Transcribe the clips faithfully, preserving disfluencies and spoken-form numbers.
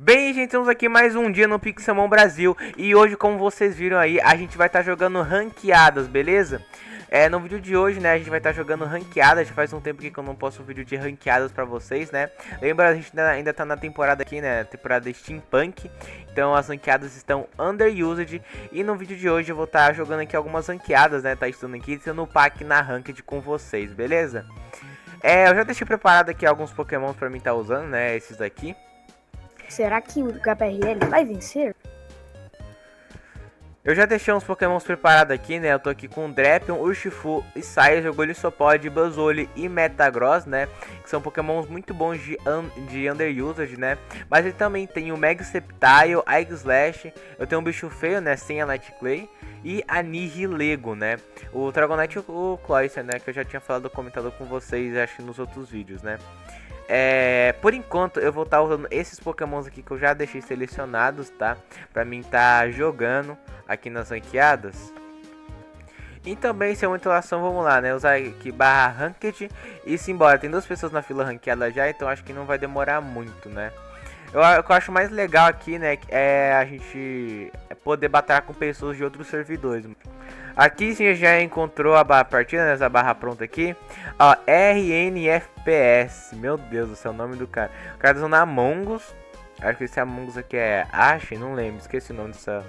Bem, gente, estamos aqui mais um dia no Pixelmon Brasil. E hoje, como vocês viram aí, a gente vai estar tá jogando ranqueadas, beleza? É, no vídeo de hoje, né, a gente vai estar tá jogando ranqueadas. Já faz um tempo que eu não posto um vídeo de ranqueadas pra vocês, né? Lembra, a gente ainda tá na temporada aqui, né, temporada Steampunk. Então as ranqueadas estão underused. E no vídeo de hoje eu vou estar tá jogando aqui algumas ranqueadas, né, tá estudando aqui, sendo o pack na ranked com vocês, beleza? É, eu já deixei preparado aqui alguns pokémons pra mim estar tá usando, né, esses daqui. Será que o H P R L vai vencer? Eu já deixei uns pokémons preparados aqui, né? Eu tô aqui com Drapion, Urshifu, Scizor, Golisopod, Buzzwole e Metagross, né? Que são pokémons muito bons de, un de underused, né? Mas ele também tem o Mega Sceptile, Aegislash, eu tenho um bicho feio, né? Sem a Night Clay e a Nihilego, né? O Dragonite e o Cloyster, né? Que eu já tinha falado, comentado com vocês, acho que nos outros vídeos, né? É, por enquanto eu vou estar usando esses pokémons aqui que eu já deixei selecionados, tá? Pra mim estar jogando aqui nas ranqueadas. E também, sem muita relação, vamos lá, né? Usar aqui barra ranked e simbora. Tem duas pessoas na fila ranqueada já, então acho que não vai demorar muito, né? Eu, o que eu acho mais legal aqui, né, é a gente poder batalhar com pessoas de outros servidores. Aqui você já encontrou a barra partida, né, essa barra pronta aqui. Ó, R N F P S, meu Deus do céu, o nome do cara. O cara tá usando Amoonguss, acho que esse Amoonguss aqui é Ash, não lembro, esqueci o nome dessa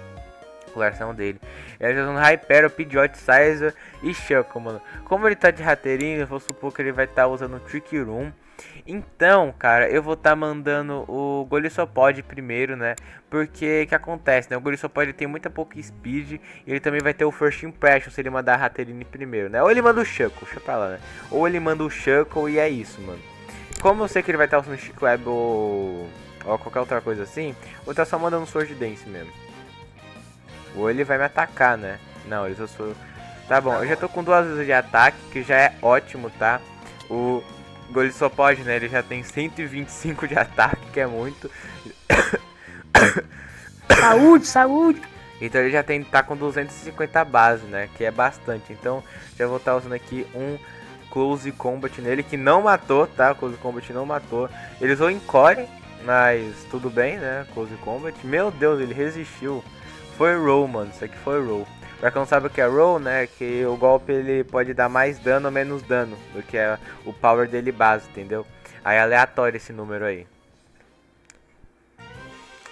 coloração dele. Ele tá usando Hyper, Pidgeot, Scizor e Shuckle, mano. Como ele tá de rateirinho, eu vou supor que ele vai estar tá usando Trick Room. Então, cara, eu vou estar tá mandando o Golisopod primeiro, né? Porque que acontece, né? O Golisopod ele tem muita pouca speed e ele também vai ter o First Impression se ele mandar a Hatterene primeiro, né? Ou ele manda o Shuckle, deixa pra lá, né? Ou ele manda o Shuckle e é isso, mano. Como eu sei que ele vai estar tá usando Shockwave ou... ou qualquer outra coisa assim, ou tá só mandando Sword Dance mesmo. Ou ele vai me atacar, né? Não, eu só sou... Tá bom, eu já tô com duas vezes de ataque, que já é ótimo, tá? O... Golisopod, né? Ele já tem cento e vinte e cinco de ataque, que é muito. Saúde, saúde! Então ele já tem, tá com duzentos e cinquenta base, né? Que é bastante. Então já vou estar tá usando aqui um Close Combat nele, que não matou, tá? O Close Combat não matou. Ele usou Encore, mas tudo bem, né? Close Combat. Meu Deus, ele resistiu. Foi roll, mano. Isso aqui foi roll. Pra quem não sabe o que é roll, né, que o golpe ele pode dar mais dano ou menos dano do que é o power dele base, entendeu? Aí é aleatório esse número aí.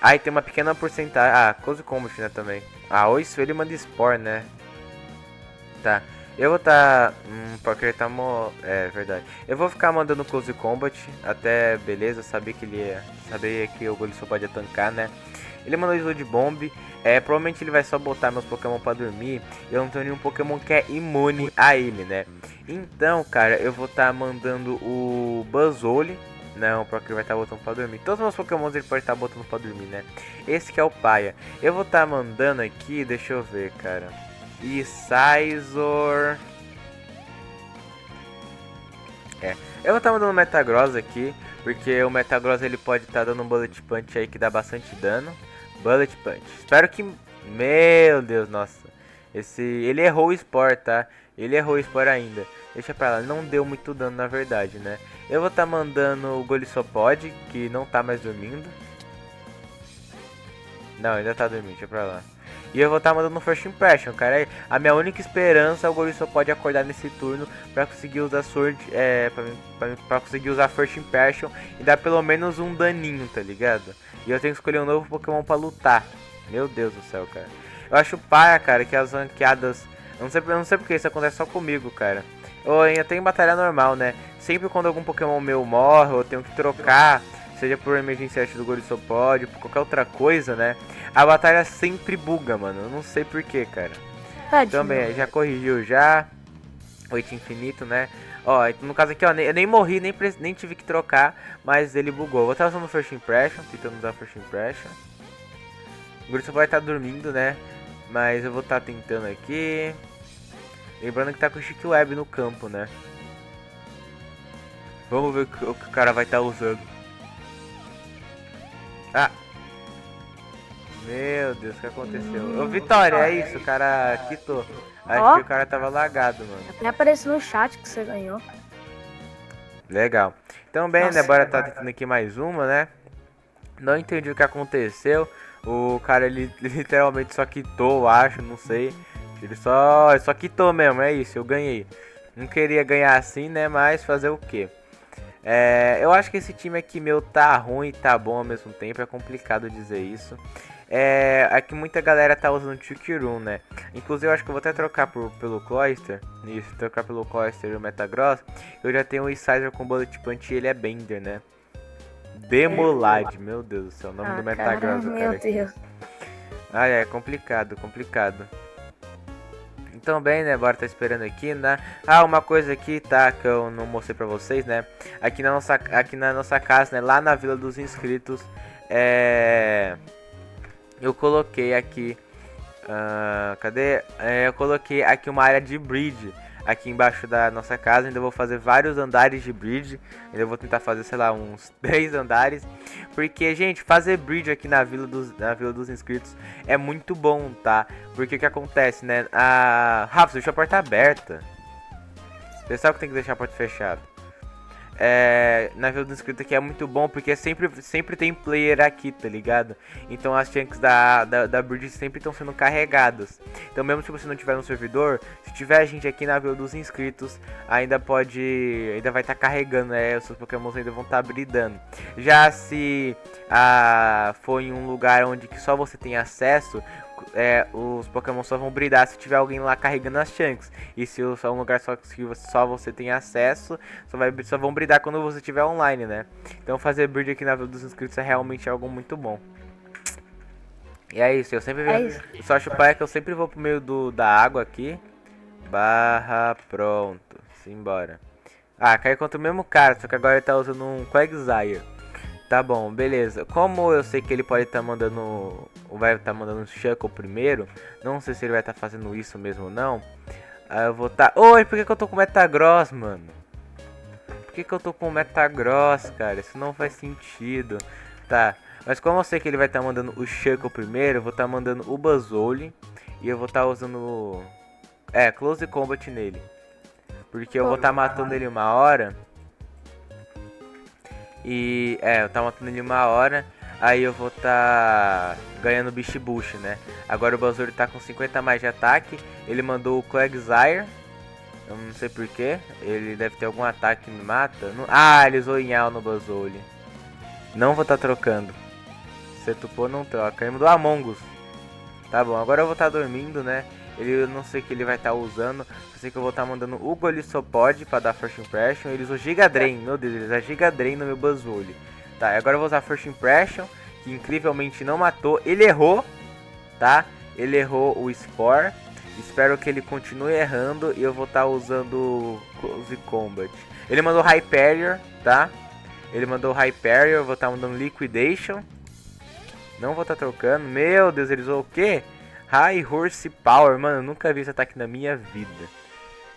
Aí tem uma pequena porcentagem... Ah, Close Combat, né, também. Ah, ou isso ele manda Spore, né? Tá. Eu vou tá... Hum, porque ele tá... Mo... É, verdade. Eu vou ficar mandando Close Combat até... Beleza, sabia que ele ia... Sabia que o Golisopod ia tancar, né? Ele mandou o Sludge Bomb, é, provavelmente ele vai só botar meus Pokémon pra dormir. Eu não tenho nenhum Pokémon que é imune a ele, né? Então, cara, eu vou estar tá mandando o Buzzwole. Não, porque ele vai estar tá botando pra dormir. Todos os meus Pokémon ele pode estar tá botando pra dormir, né? Esse que é o paia. Eu vou estar tá mandando aqui, deixa eu ver, cara. E Scizor... É, eu vou estar tá mandando o Metagross aqui, porque o Metagross ele pode estar tá dando um Bullet Punch aí que dá bastante dano. Bullet Punch. Espero que... Meu Deus, nossa. Esse... Ele errou o Spore, tá? Ele errou o Spore ainda. Deixa pra lá. Não deu muito dano, na verdade, né? Eu vou estar tá mandando o Golisopod, que não tá mais dormindo. Não, ainda tá dormindo. Deixa pra lá. E eu vou estar tá mandando o First Impression, cara. A minha única esperança é o Golisopod acordar nesse turno pra conseguir usar Sword... É... Pra, pra, pra conseguir usar First Impression e dar pelo menos um daninho, tá ligado? E eu tenho que escolher um novo Pokémon pra lutar. Meu Deus do céu, cara. Eu acho paia, cara, que as ranqueadas... Eu não sei, eu não sei porque isso acontece só comigo, cara. Eu ainda tenho batalha normal, né? Sempre quando algum Pokémon meu morre, eu tenho que trocar... Seja por emergência do Golisopod, por qualquer outra coisa, né? A batalha sempre buga, mano. Eu não sei porquê, cara. Tadinho. Também, já corrigiu já. Oito infinito, né? Ó, no caso aqui, ó, eu nem morri, nem, nem tive que trocar, mas ele bugou. Vou estar usando o First Impression, tentando usar o First Impression. O Golisopod tá dormindo, né? Mas eu vou estar tentando aqui. Lembrando que tá com o Shockwave no campo, né? Vamos ver o que o cara vai estar usando. Ah. Meu Deus, o que aconteceu? Ô, Vitória, é isso, o cara quitou. Acho oh. que o cara tava lagado, mano. Até apareceu no chat que você ganhou. Legal. Então, bem, nossa, né, bora tá tentando aqui mais uma, né? Não entendi o que aconteceu. O cara, ele literalmente só quitou, eu acho, não sei. Ele só, ele só quitou mesmo, é isso, eu ganhei. Não queria ganhar assim, né, mas fazer o quê? É, eu acho que esse time aqui meu tá ruim e tá bom ao mesmo tempo, é complicado dizer isso. É, aqui muita galera tá usando Chukirum, né? Inclusive eu acho que eu vou até trocar por, pelo Cloyster. Isso, trocar pelo Cloyster e o Metagross. Eu já tenho o Scizor com Bullet Punch e ele é Bender, né? Demolade, meu Deus do céu, o nome ah, do Metagross. Cara, meu Deus. Ah, é, complicado, complicado. Então bem, né, bora tá esperando aqui, né? Ah, uma coisa aqui, tá, que eu não mostrei pra vocês, né? Aqui na nossa, aqui na nossa casa, né, lá na Vila dos Inscritos, é... eu coloquei aqui... Uh, cadê? É, eu coloquei aqui uma área de bridge aqui embaixo da nossa casa. Ainda vou fazer vários andares de bridge. Ainda vou tentar fazer, sei lá, uns dez andares. Porque, gente, fazer bridge aqui na Vila dos, na Vila dos Inscritos é muito bom, tá? Porque o que acontece, né? A... Rafa, você deixou a porta aberta. Você sabe que tem que deixar a porta fechada. É... Na Vila dos Inscritos aqui é muito bom, porque sempre, sempre tem player aqui, tá ligado? Então as chances da, da, da bridge sempre estão sendo carregadas. Então mesmo se você não tiver no servidor, se tiver a gente aqui na Vila dos Inscritos, ainda pode... ainda vai estar tá carregando, né? Os seus pokémons ainda vão estar tá bridando. Já se a, for em um lugar onde que só você tem acesso, é, os pokémons só vão bridar se tiver alguém lá carregando as chances. E se é um lugar só que você, só você tem acesso, só, vai, só vão bridar quando você estiver online, né? Então fazer bridge aqui na Vila dos Inscritos é realmente algo muito bom. E é isso, eu sempre é isso. Só chupar é que eu sempre vou pro meio do, da água aqui. Barra, pronto, simbora. Ah, caiu contra o mesmo cara, só que agora ele tá usando um Quagsire. Tá bom, beleza. Como eu sei que ele pode estar tá mandando... vai estar tá mandando um Shuckle primeiro. Não sei se ele vai estar tá fazendo isso mesmo ou não. Aí eu vou tá... Oi, por que que eu tô com Metagross, mano? Por que que eu tô com Metagross, cara? Isso não faz sentido. Tá, mas como eu sei que ele vai estar tá mandando o Shuckle primeiro, eu vou estar tá mandando o Buzzwole. E eu vou estar tá usando... É, Close Combat nele. Porque eu vou estar tá matando ele uma hora... E, é, eu tava matando ele uma hora, aí eu vou tá ganhando Bicho Bush, né? Agora o Buzzwole tá com cinquenta a mais de ataque, ele mandou o Quagsire, eu não sei porquê, ele deve ter algum ataque que me mata. Não... Ah, ele usou Inhal no Buzzwole. Não vou tá trocando. Se tupou, não troca. Ele mandou Amoonguss. Tá bom, agora eu vou tá dormindo, né? Ele, eu não sei o que ele vai estar tá usando. Eu sei que eu vou estar tá mandando o Golisopod pra dar First Impression. Ele usou Giga Drain, meu Deus, ele usou Giga Drain no meu Buzzwole. Tá, agora eu vou usar First Impression, que incrivelmente não matou. Ele errou, tá? Ele errou o Spore. Espero que ele continue errando e eu vou estar tá usando Close Combat. Ele mandou Hyperior, tá? Ele mandou Hyperior, eu vou estar tá mandando Liquidation. Não vou estar tá trocando. Meu Deus, ele usou o quê? High Horsepower, mano, eu nunca vi esse ataque na minha vida.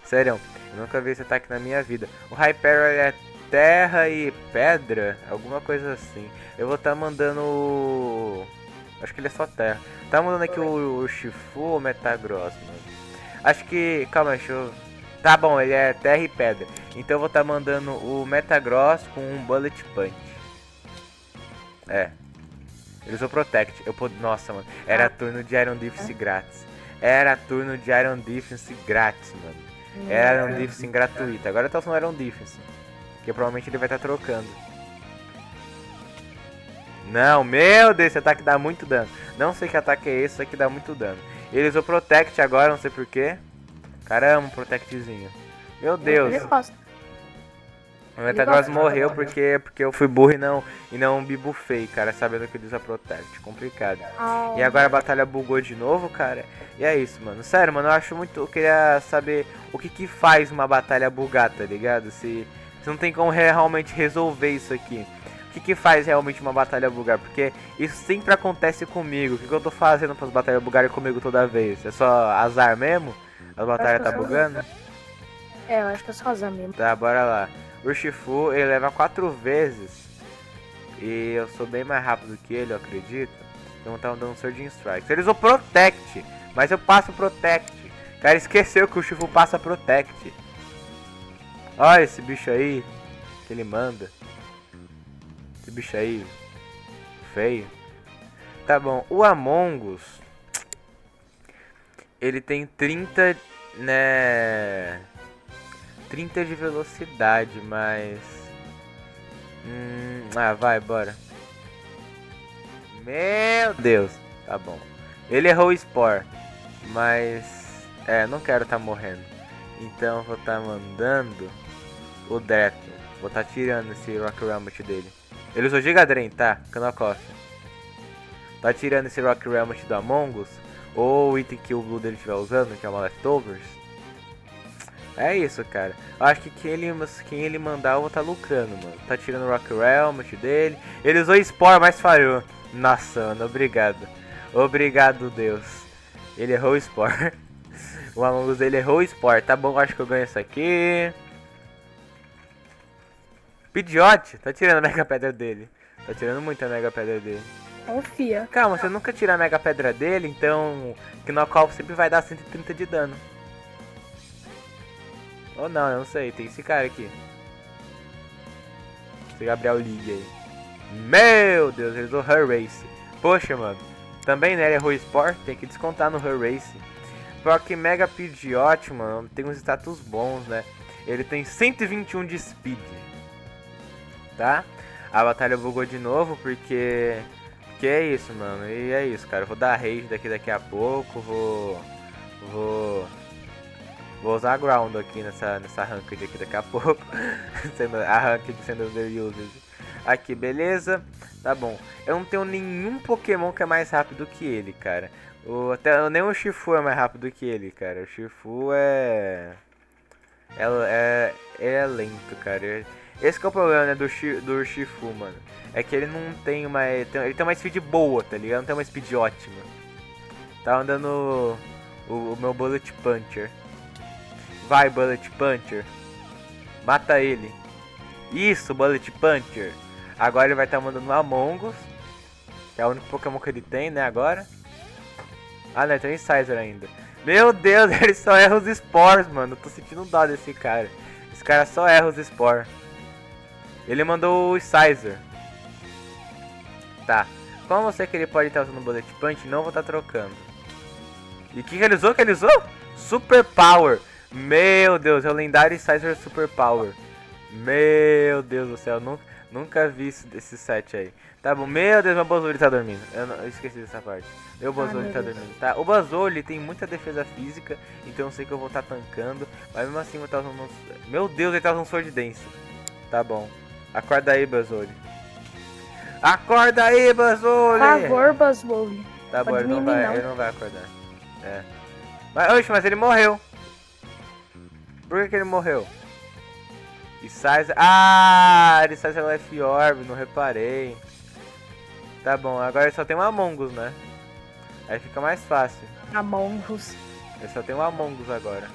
Sério, eu nunca vi esse ataque na minha vida. O Hyperior é terra e pedra, alguma coisa assim. Eu vou estar tá mandando... acho que ele é só terra. Tá mandando aqui o Urshifu ou o Metagross, mano? Acho que... calma, deixa eu... Tá bom, ele é terra e pedra. Então eu vou estar tá mandando o Metagross com um Bullet Punch. É... ele usou Protect, eu pod... nossa, mano, era turno de Iron Defense grátis. Era turno de Iron Defense grátis, mano. Era Iron Defense gratuita. Agora tá usando Iron Defense, que provavelmente ele vai estar tá trocando. Não, meu Deus, esse ataque dá muito dano. Não sei que ataque é esse, isso aqui dá muito dano. Ele usou Protect agora, não sei porquê. Caramba, um Protectzinho. Meu Deus. O Metagross morreu porque, porque eu fui burro e não, e não bibufei, cara, sabendo que ele usa Protect, complicado. Oh, e agora a batalha bugou de novo, cara, e é isso, mano. Sério, mano, eu acho muito, eu queria saber o que que faz uma batalha bugar, tá ligado? Se, se não tem como realmente resolver isso aqui. O que que faz realmente uma batalha bugar? Porque isso sempre acontece comigo. O que que eu tô fazendo para as batalhas bugarem comigo toda vez? É só azar mesmo? A batalha tá bugando? É, eu acho que é só azar mesmo. Tá, bora lá. Urshifu, ele leva quatro vezes. E eu sou bem mais rápido que ele, eu acredito. Então tá dando um Surging Strike. Ele usou Protect, mas eu passo Protect. O cara esqueceu que o Urshifu passa Protect. Olha esse bicho aí, que ele manda. Esse bicho aí, feio. Tá bom, o Amoonguss, ele tem trinta, né, trinta de velocidade, mas... Hum, ah, vai, bora. Meu Deus, tá bom. Ele errou o Spore, mas... É, não quero tá morrendo. Então vou tá mandando o Drapion. Vou tá tirando esse Rock Helmet dele. Ele usou Giga Drain, tá? Canocosta. Tá tirando esse Rock Helmet do Amoonguss. Ou o item que o Blue dele estiver usando, que é uma Leftovers. É isso, cara. Acho que quem ele, quem ele mandar, eu vou tá lucrando, mano. Tá tirando o Rock Helmet dele. Ele usou Spore, mas falhou. Nossa, mano, obrigado. Obrigado, Deus. Ele errou o Spore. O Amoonguss dele errou o Spore. Tá bom, acho que eu ganho isso aqui. Pidgeot, tá tirando a Mega Pedra dele. Tá tirando muita Mega Pedra dele. Confia. Calma, você nunca tira a Mega Pedra dele, então que Knockout sempre vai dar cento e trinta de dano. Ou não, eu não sei. Tem esse cara aqui. Esse Gabriel League aí. Meu Deus, ele usou Hurrace. Poxa, mano. Também, né, ele errou o Spore. Tem que descontar no Hurrace. Só que Mega Pidgeot, mano, tem uns status bons, né? Ele tem cento e vinte e um de Speed. Tá? A batalha bugou de novo, porque... Que é isso, mano. E é isso, cara. Eu vou dar rage daqui daqui a pouco. Vou... Vou... Vou usar ground aqui nessa, nessa ranked aqui daqui a pouco. A ranked sendo underused. Aqui, beleza? Tá bom. Eu não tenho nenhum Pokémon que é mais rápido que ele, cara. O, até, nem o Shifu é mais rápido que ele, cara. O Shifu é... É, é, é lento, cara. Esse que é o problema, né, do, do Shifu, mano. É que ele não tem uma... Ele tem uma speed boa, tá ligado? Não tem uma speed ótima. Tá andando o, o, o meu Bullet Puncher. Vai, Bullet Puncher. Mata ele. Isso, Bullet Puncher. Agora ele vai estar tá mandando um Amoonguss, que é o único Pokémon que ele tem, né, agora. Ah, não, tem Scizor ainda. Meu Deus, ele só erra os Spores, mano. Eu tô sentindo dó desse cara. Esse cara só erra os Spores. Ele mandou o Scizor. Tá. Como eu sei que ele pode estar usando o Bullet Punch, não vou estar trocando. E o que, que ele usou? que ele usou? Super Power. Meu Deus, é o lendário Scizor Super Power. Meu Deus do céu, eu nunca, nunca vi isso, esse set aí. Tá bom, meu Deus, meu Buzzwole tá dormindo. Eu, não, eu esqueci dessa parte. Meu Buzzwole ah, tá Deus. dormindo, tá? O Buzzwole tem muita defesa física, então eu sei que eu vou estar tá tankando. Mas mesmo assim eu vou estar tá usando... Meu Deus, ele tá usando Sword Dance. Tá bom. Acorda aí, Buzzwole. Acorda aí, Buzzwole! Por favor, Buzzwole. Tá bom, ele não, vai, não. ele não vai acordar. É. Mas, oxe, mas ele morreu. Por que, que ele morreu? E Scizor... Ah, ele Scizor Life Orb, não reparei. Tá bom, agora ele só tem um Amoonguss, né? Aí fica mais fácil. Amoonguss. Ele só tem um Amoonguss agora.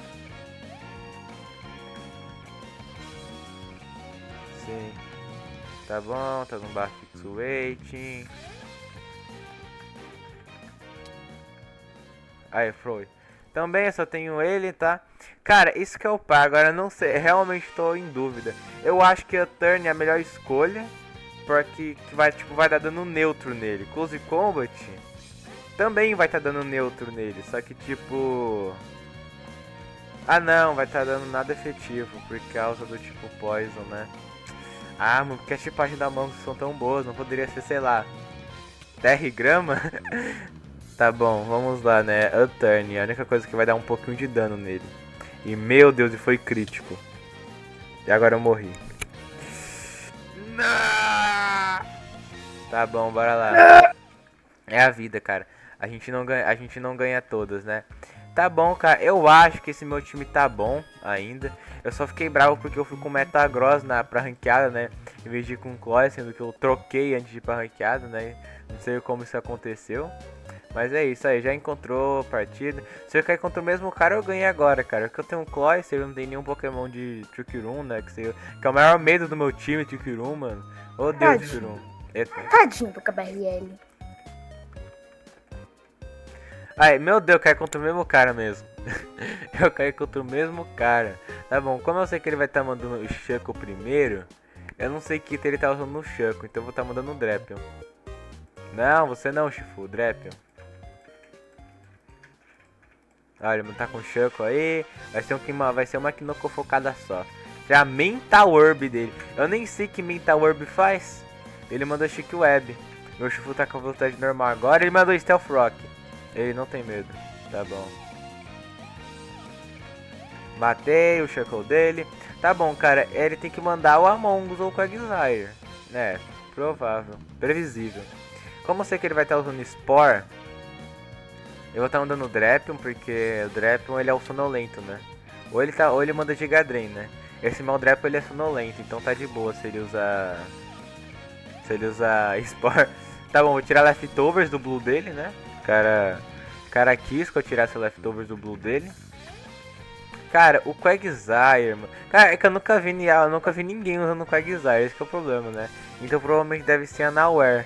Sim. Tá bom, tá no bar fix waiting. Aí, foi. Também eu só tenho ele, tá? Cara, isso que é o par, agora eu não sei, realmente tô em dúvida. Eu acho que a Turn é a melhor escolha. Porque que vai, tipo, vai dar dano neutro nele. Close Combat também vai estar tá dando neutro nele. Só que tipo... Ah não, vai estar tá dando nada efetivo. Por causa do tipo Poison, né? Ah, mano, porque as tipagens da mão são tão boas. Não poderia ser, sei lá, terra e grama? Tá bom, vamos lá, né? A Turn, a única coisa que vai dar um pouquinho de dano nele. E meu Deus, e foi crítico. E agora eu morri. Tá bom, bora lá. É a vida, cara. A gente não ganha, a gente não ganha todas, né? Tá bom, cara. Eu acho que esse meu time tá bom ainda. Eu só fiquei bravo porque eu fui com o Metagross na, pra ranqueada, né? Em vez de ir com o Cloyster, sendo que eu troquei antes de ir pra ranqueada, né? Não sei como isso aconteceu. Mas é isso aí, já encontrou partida. Se eu quero encontrar o mesmo cara, eu ganhei agora, cara. Porque eu tenho um Cloyster, eu não tenho nenhum Pokémon de Trick Room, né? Que, seja, que é o maior medo do meu time, Trick Room, mano. Ô Deus, Trick Room. Tadinho do K B R L. Ai, meu Deus, eu caí contra o mesmo cara mesmo. Eu caí contra o mesmo cara. Tá bom, como eu sei que ele vai estar tá mandando o Shuckle primeiro, eu não sei que ele tá usando no Shuckle, então eu vou estar tá mandando o Drapion. Não, você não, Shifu, Drapion. Olha, ele não tá com Shuckle aí. Vai ser, um, vai ser uma Kinoko focada só. Já a Mental Orb dele. Eu nem sei que Mental Orb faz. Ele mandou Chique Web. Meu Shifu tá com velocidade normal agora. Ele mandou Stealth Rock. Ele não tem medo. Tá bom. Matei o Shuckle dele. Tá bom, cara. Ele tem que mandar o Amoonguss ou o Quagsire. É, provável. Previsível. Como eu sei que ele vai estar usando Spore... Eu vou estar mandando o Drapion, porque o Drapion ele é o sonolento, né? Ou ele, tá, ou ele manda Gigadren, né? Esse meu Drapion ele é sonolento, então tá de boa se ele usar... Se ele usar Spore... Tá bom, vou tirar Leftovers do Blue dele, né? Cara... cara quis que eu tirasse Leftovers do Blue dele. Cara, o Quagsire, mano... Cara, é que eu nunca vi, eu nunca vi ninguém usando o Quagsire, esse que é o problema, né? Então provavelmente deve ser Unaware.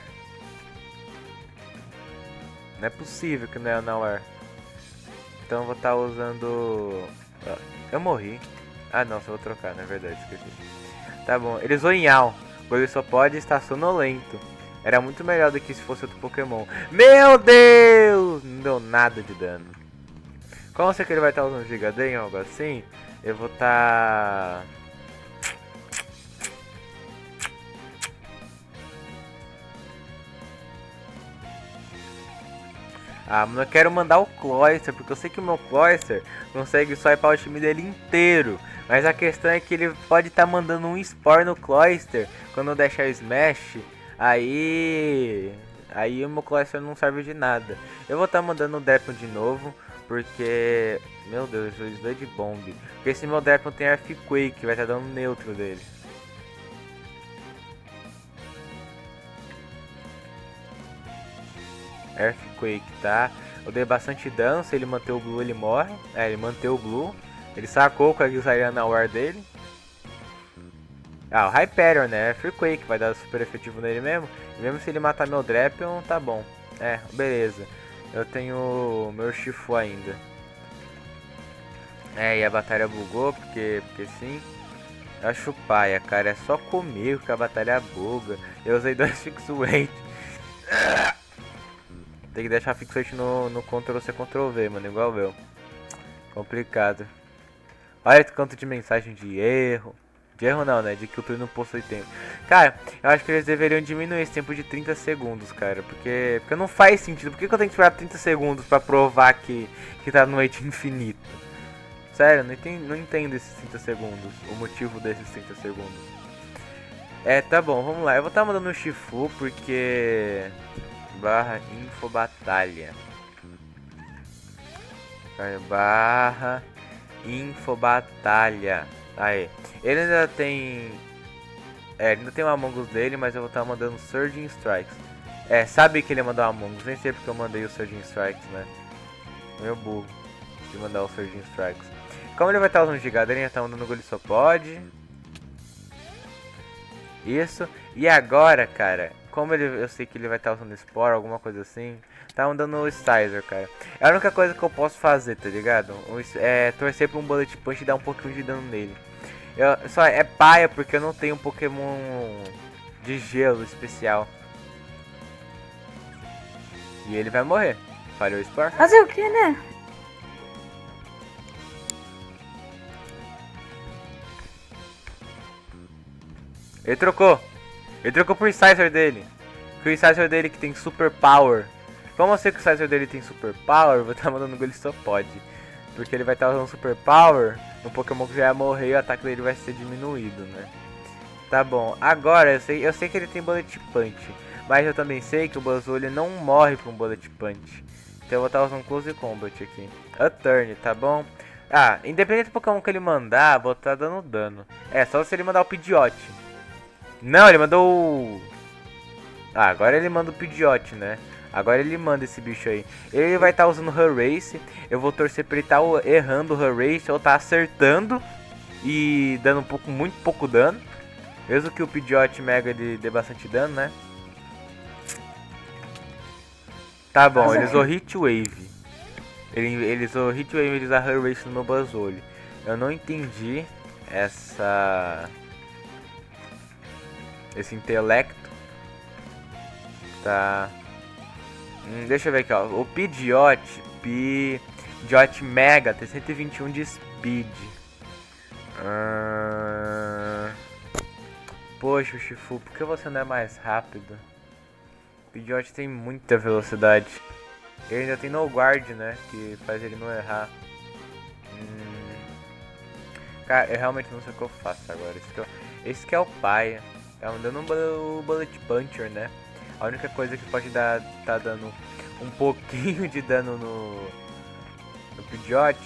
Não é possível que não é Unaware. Então eu vou estar usando... Eu morri. Ah não, só vou trocar, na verdade, esqueci. Tá bom, ele usou em Al. Ele só pode estar sonolento. Era muito melhor do que se fosse outro Pokémon. Meu Deus! Não deu nada de dano. Como eu sei que ele vai estar usando Gigadem ou algo assim, eu vou estar... Ah, mas eu quero mandar o Cloyster, porque eu sei que o meu Cloyster consegue só ir para o time dele inteiro. Mas a questão é que ele pode estar tá mandando um Spore no Cloyster quando eu deixar o Smash. Aí... Aí o meu Cloyster não serve de nada. Eu vou estar tá mandando o Drapion de novo, porque... Meu Deus, eu estou de bomb. Porque esse meu Drapion tem Earthquake, vai estar tá dando neutro dele. Earthquake, tá? Eu dei bastante dano, se ele manter o Blue ele morre. É, ele manteve o Blue. Ele sacou com a Guizariana na War dele. Ah, o Hyperion, né? Earthquake, vai dar super efetivo nele mesmo. E mesmo se ele matar meu Drapion, tá bom. É, beleza. Eu tenho meu Shifu ainda. É, e a batalha bugou, porque, porque sim. Eu acho paia, cara. É só comigo que a batalha buga. Eu usei dois Fixweight. Tem que deixar fixate no, no control C, control V, mano, igual eu. Complicado. Olha esse canto de mensagem de erro. De erro não, né? De que o turno não possui tempo. Cara, eu acho que eles deveriam diminuir esse tempo de trinta segundos, cara. Porque, porque não faz sentido. Por que, que eu tenho que esperar trinta segundos pra provar que, que tá no noite infinito? Sério, não entendo, não entendo esses trinta segundos. O motivo desses trinta segundos. É, tá bom, vamos lá. Eu vou estar mandando o Shifu, porque... barra info batalha barra info batalha aí ele ainda tem é, ele ainda tem o Amoonguss dele, mas eu vou estar mandando Surging Strikes. É, sabe que ele mandou o Amoonguss, nem sei porque eu mandei o Surging Strikes, né? Meu burro de mandar o Surging Strikes. Como ele vai estar usando Gigadem, ele está mandando o Golisopod. Isso, e agora, cara, como ele, eu sei que ele vai estar usando Spore, alguma coisa assim, tá andando o Scizor, cara. É a única coisa que eu posso fazer, tá ligado? É torcer pra um Bullet Punch e dar um pouquinho de dano nele. Eu, só é paia porque eu não tenho um Pokémon de gelo especial. E ele vai morrer. Falhou o Spore. Fazer o que, né? Ele trocou. Ele trocou pro Scizor dele. Que o Scizor dele que tem Super Power. Como eu sei que o Scizor dele tem Super Power, eu vou estar mandando o Golisopod. Porque ele vai estar usando Super Power no Pokémon que já ia morrer e o ataque dele vai ser diminuído, né? Tá bom. Agora, eu sei, eu sei que ele tem Bullet Punch. Mas eu também sei que o Buzzwole não morre com um Bullet Punch. Então eu vou estar usando Close Combat aqui. A turn, tá bom? Ah, independente do Pokémon que ele mandar, vou estar dando dano. É, só se ele mandar o Pidgeot. Não, ele mandou... Ah, agora ele manda o Pidgeot, né? Agora ele manda esse bicho aí. Ele vai estar tá usando o Harace. Eu vou torcer pra ele estar tá errando o Harace. Ou tá acertando. E dando um pouco, muito pouco dano. Mesmo que o Pidgeot Mega dê, dê bastante dano, né? Tá bom, mas ele é. usou Hit Wave. Ele, ele usou Hit Wave e usou Harace no meu Buzzwole. Eu não entendi essa... esse intelecto. Tá. Hum, deixa eu ver aqui, ó. O Pidgeot, Pidgeot Mega, tem cento e vinte e um de Speed. Ah... Poxa, Urshifu, por que você não é mais rápido? O Pidgeot tem muita velocidade. Ele ainda tem no guard, né? Que faz ele não errar. Hum... Cara, eu realmente não sei o que eu faço agora. Esse que, eu... Esse que é o paia. Tá dando um Bullet Puncher, né? A única coisa que pode dar, tá dando um pouquinho de dano no, no Pidgeot.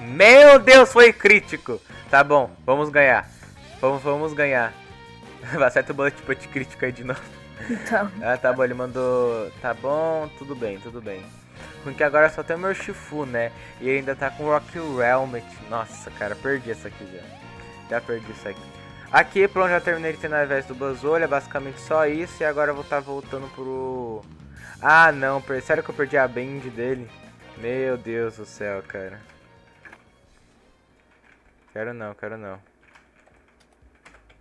Meu Deus, foi crítico! Tá bom, vamos ganhar. Vamos, vamos ganhar. Acerta o Bullet Punch crítico aí de novo. Então. Ah, tá bom, ele mandou... Tá bom, tudo bem, tudo bem. Porque agora só tem o meu Urshifu, né? E ainda tá com o Rock Realmet. Nossa, cara, perdi essa aqui já. Já perdi isso aqui. Aqui, pronto, já terminei de treinar ao invés do Buzzwole, é basicamente só isso, e agora eu vou estar tá voltando pro... Ah, não, per... sério que eu perdi a band dele? Meu Deus do céu, cara. Quero não, quero não.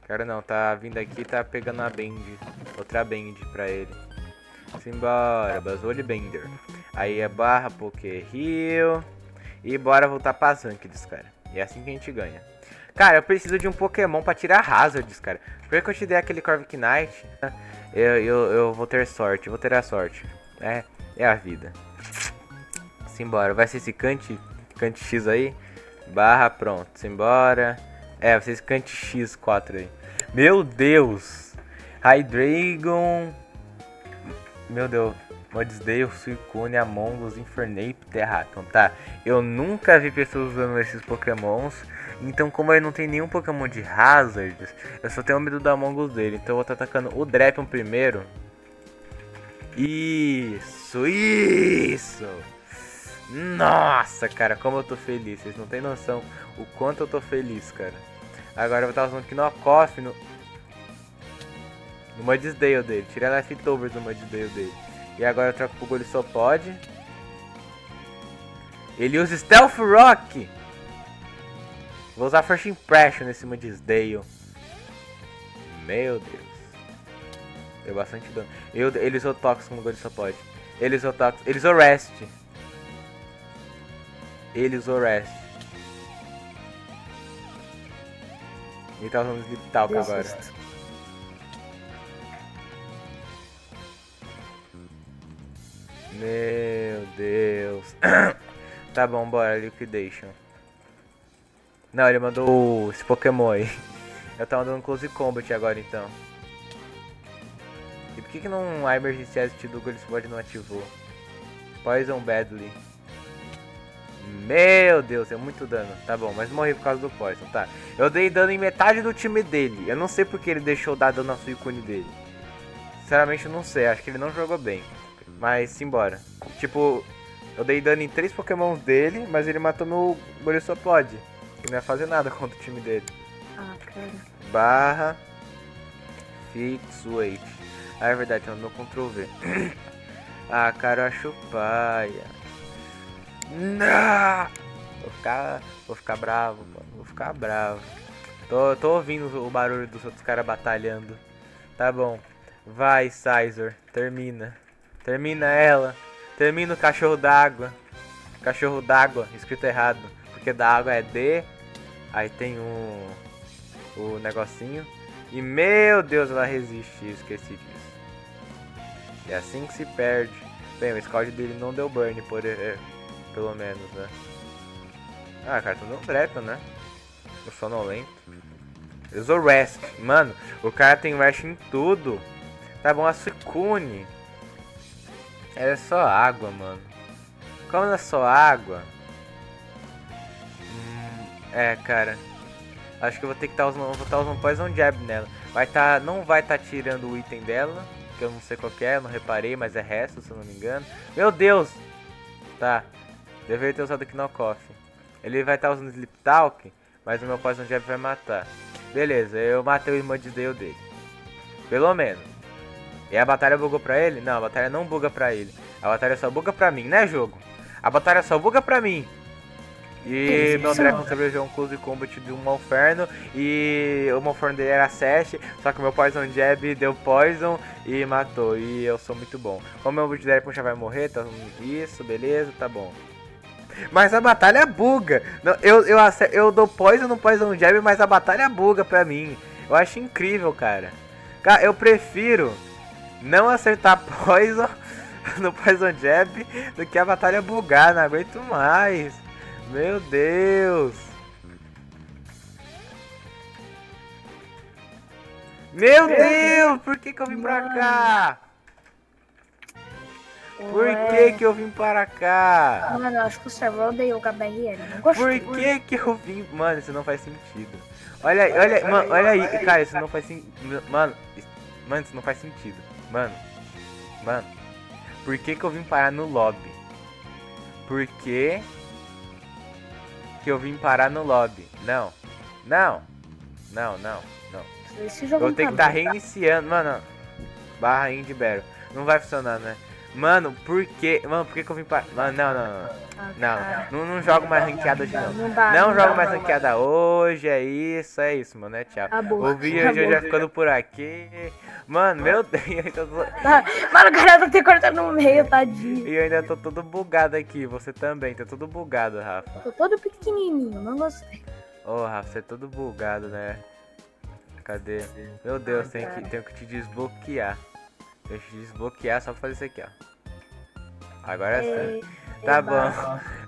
Quero não, tá vindo aqui e tá pegando a band, outra band pra ele. Simbora, Buzzwole Bender. Aí é barra, Poké Rio, e bora voltar pra Rankeds, cara. E é assim que a gente ganha. Cara, eu preciso de um Pokémon pra tirar Hazards, cara. Por que eu te dei aquele Corviknight? Eu, eu, eu vou ter sorte, eu vou ter a sorte. É, é a vida. Simbora, vai ser esse Cante, Cante X aí. Barra, pronto, simbora. É, vai ser esse Cante X quatro aí. Meu Deus! Hydreigon. Meu Deus. Muddesdale, Suicune, Amoonguss, Infernape, Terrakion, tá? Eu nunca vi pessoas usando esses Pokémons. Então, como eu não tenho nenhum Pokémon de Hazards, eu só tenho medo do Amoonguss dele. Então, eu vou estar atacando o Drapion primeiro. Isso, isso! Nossa, cara, como eu tô feliz. Vocês não tem noção o quanto eu tô feliz, cara. Agora eu vou estar usando o Knock-Off no... no Muddesdale dele. Tirei a Leftovers do Muddesdale dele. E agora eu troco pro Golisopod. Ele usa Stealth Rock. Vou usar First Impression nesse Muddesdale. Meu Deus. Deu bastante dano. Eu, ele usou Tox no Golisopod. Ele usou Tox. Ele usou Rest. Ele usou Rest. Ele tá usando Sleep Talk agora. Meu Deus. Tá bom, bora, Liquidation. Não, ele mandou esse Pokémon aí. Eu tava mandando Close Combat agora, então. E por que que não a emergência do Golisopod não ativou? Poison Badly. Meu Deus, é muito dano. Tá bom, mas morri por causa do Poison, tá. Eu dei dano em metade do time dele. Eu não sei porque ele deixou dar dano na Suicune dele. Sinceramente, eu não sei. Acho que ele não jogou bem. Mas simbora. Tipo, eu dei dano em três Pokémon dele, mas ele matou meu Golisopod, que não ia fazer nada contra o time dele. Ah, cara. Barra. Fix Weight. Ah, é verdade, eu não dou Ctrl V. Ah, cara, eu acho paia. Não! Vou ficar. Vou ficar bravo, mano. Vou ficar bravo. Tô, tô ouvindo o barulho dos outros caras batalhando. Tá bom. Vai, Scizor. Termina. Termina ela. Termina o cachorro d'água. Cachorro d'água, escrito errado. Porque da água é D. Aí tem o... o negocinho. E meu Deus, ela resiste. Esqueci disso. É assim que se perde. Bem, o Scald dele não deu burn, por... pelo menos, né? Ah, cara, tô dando um Drapion, né? Eu só não lembro. Eu sou Rest. Mano, o cara tem Rest em tudo. Tá bom, a Suicune. Ela é só água, mano. Como ela é só água? Hum, é, cara. Acho que eu vou ter que estar usando, vou tá usando Poison Jab nela. Vai tá, não vai estar tá tirando o item dela. Que eu não sei qual que é, não reparei, mas é resto, se eu não me engano. Meu Deus! Tá. Deveria ter usado o Knock-Off. Ele vai estar tá usando Sleep Talk, mas o meu Poison Jab vai matar. Beleza, eu matei o Muddesdale dele. Pelo menos. E a batalha bugou pra ele? Não, a batalha não buga pra ele. A batalha só buga pra mim, né, jogo? A batalha só buga pra mim. E meu Dragon sobreviveu um close combat de um Malferno. E o Malferno dele era Sash, só que o meu Poison Jab deu Poison e matou. E eu sou muito bom. Como meu Dragon já vai morrer, tá, isso, beleza, tá bom. Mas a batalha buga. Eu, eu, eu dou Poison no Poison Jab, mas a batalha buga pra mim. Eu acho incrível, cara. Cara, eu prefiro não acertar Poison no Poison Jab do que a batalha bugar. Não aguento mais. Meu Deus. Meu Deus, por que que eu vim pra cá? Por que que eu vim para cá? Mano, eu acho que o servidor odeia o Gabriel. Por que que eu vim? Mano, isso não faz sentido. Olha aí, olha aí, mano, olha aí. Cara, isso não faz sentido. Mano, mano, isso não faz sentido. Mano, mano. Por que que eu vim parar no lobby? Por que que eu vim parar no lobby? Não, não, não, não, não. Esse jogo eu tenho que tá reiniciando, mano. Barra Indie Battle. Não vai funcionar, né? Mano, por que? Mano, por que que eu vim para... Mano, não, não, não. Ah, não, não, não jogo mais ranqueada hoje, não. Não, dá, não, não jogo dá, mais ranqueada hoje, é isso, é isso, mano, é tchau. Acabou, o vídeo acabou, já ficando por aqui. Mano, meu Deus, eu ainda tô... Mano, o cara não tem cortado no meio, tadinho. E eu ainda tô todo bugado aqui, você também, tá todo bugado, Rafa. Tô todo pequenininho, não gostei. Ô, oh, Rafa, você é todo bugado, né? Cadê? Meu Deus, tenho que, tenho que te desbloquear. Deixa eu desbloquear, só pra fazer isso aqui, ó. Agora sim. Tá bom.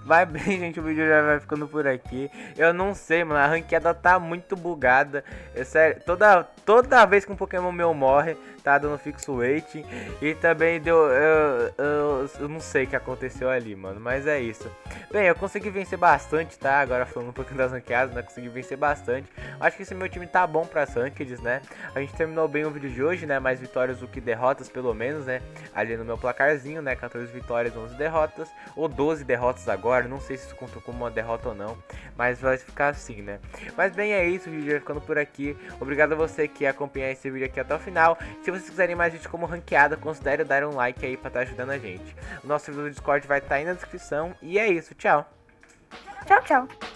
Vai bem, gente. O vídeo já vai ficando por aqui. Eu não sei, mano. A ranqueada tá muito bugada. É sério. Toda, toda vez que um Pokémon meu morre, tá dando fixo waiting. E também deu... Eu, eu, eu não sei o que aconteceu ali, mano. Mas é isso. Bem, eu consegui vencer bastante, tá? Agora falando um pouquinho das ranqueadas, né? Consegui vencer bastante. Acho que esse meu time tá bom pras rankeds, né? A gente terminou bem o vídeo de hoje, né? Mais vitórias do que derrotas, pelo menos, né? Ali no meu placarzinho, né? quatorze vitórias, onze derrotas. Ou doze derrotas agora, não sei se isso contou como uma derrota ou não, mas vai ficar assim, né? Mas bem, é isso, o vídeo vai ficando por aqui. Obrigado a você que acompanha esse vídeo aqui até o final. Se vocês quiserem mais vídeos como ranqueada, considere dar um like aí pra estar ajudando a gente. O nosso vídeo do Discord vai estar aí na descrição. E é isso, tchau. Tchau, tchau.